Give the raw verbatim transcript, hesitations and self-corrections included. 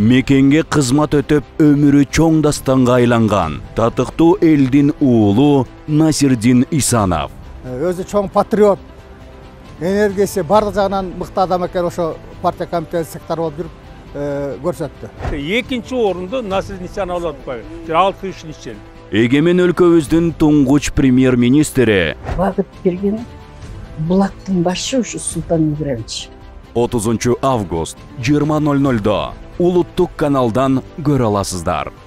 мекенге кызмат өтөп өмүрү чоң дастанга айланган татыктуу элдин уулу Насирдин Исанов. Өзү чоң патриот, энергиясы барлык жагынан мыкты адам экен, ошо партия комитети секретары болуп жүрүп көрсөттү. Экинчи орунду Насирдин Исанов алып койду. алты тысяч жыл. Эгемен өлкөбүздүн туңгуч премьер-министри багыт берген булактын башы ушу Султан Ибраевич. отузунчу август жыйырма ноль ноль да улуттук каналдан көрө аласыздар.